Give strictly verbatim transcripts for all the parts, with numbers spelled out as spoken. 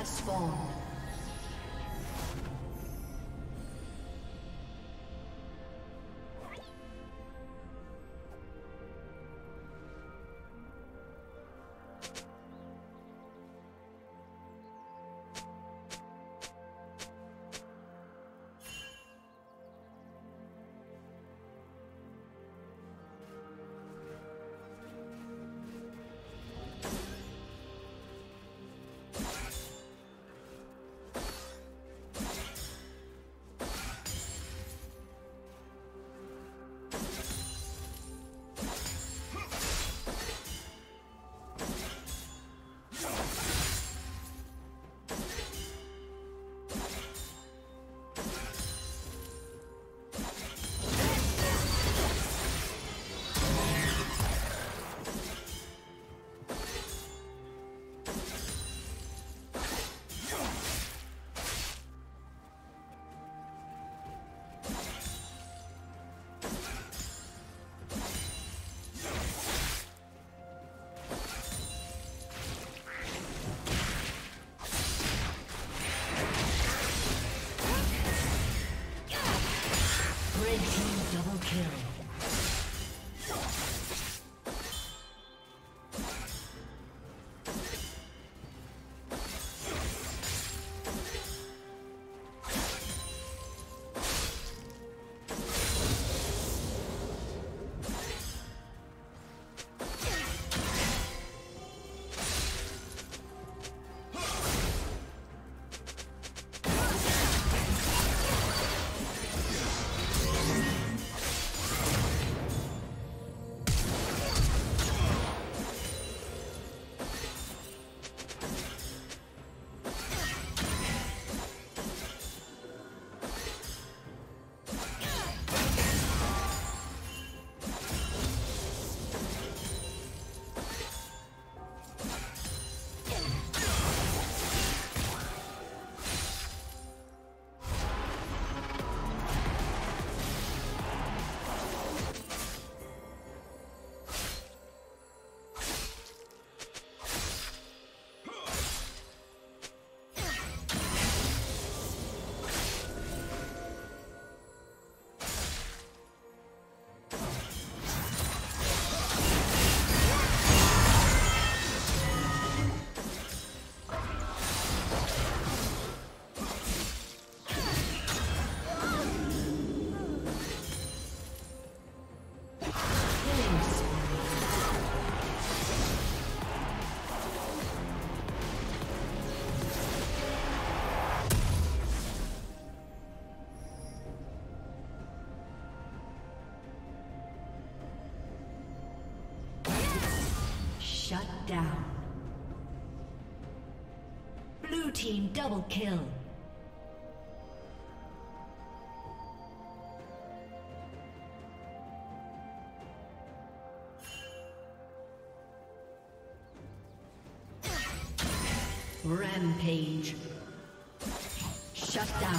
has spawned. Shut down. Blue team double kill. Rampage. Shut down.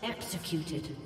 Executed.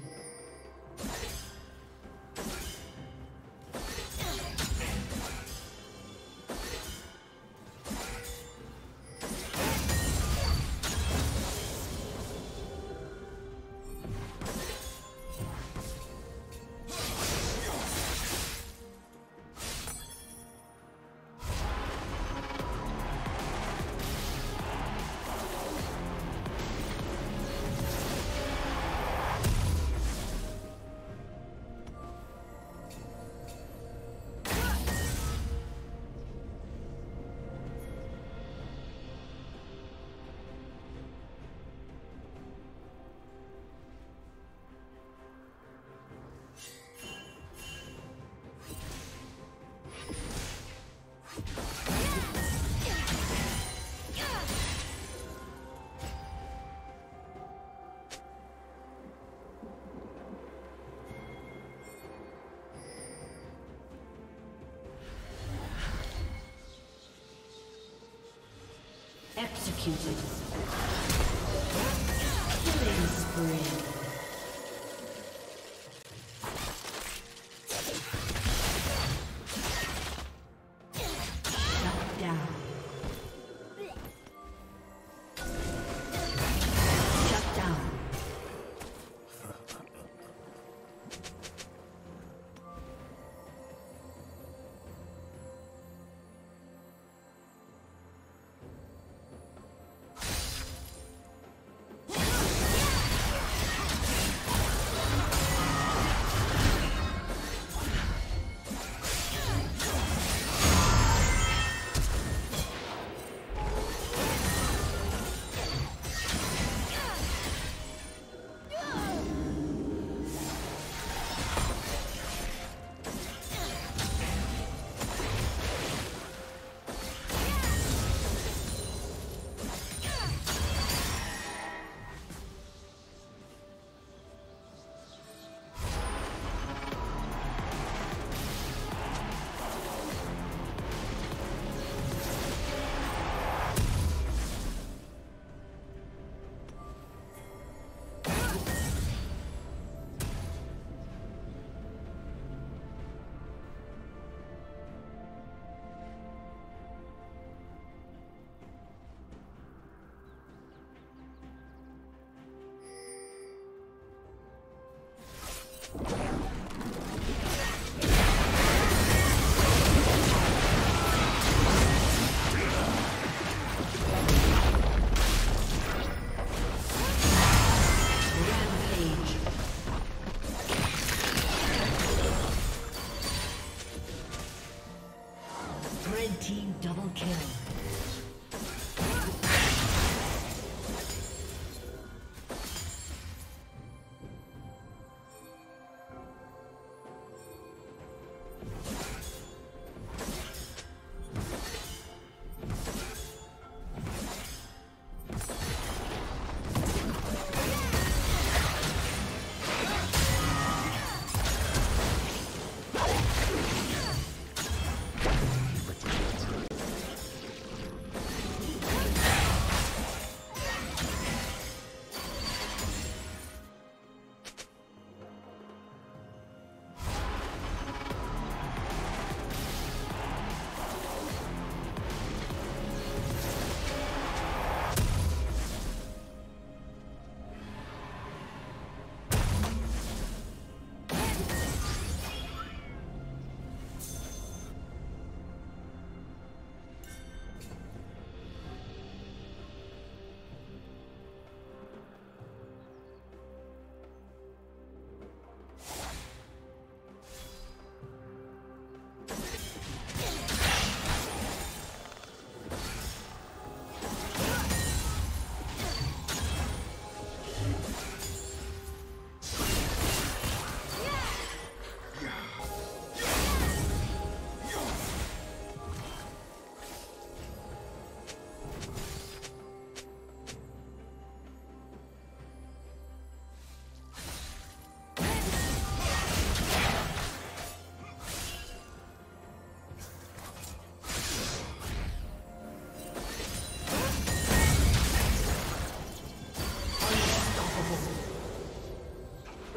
Executed. Killing spree.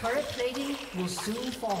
Turret plating will soon fall.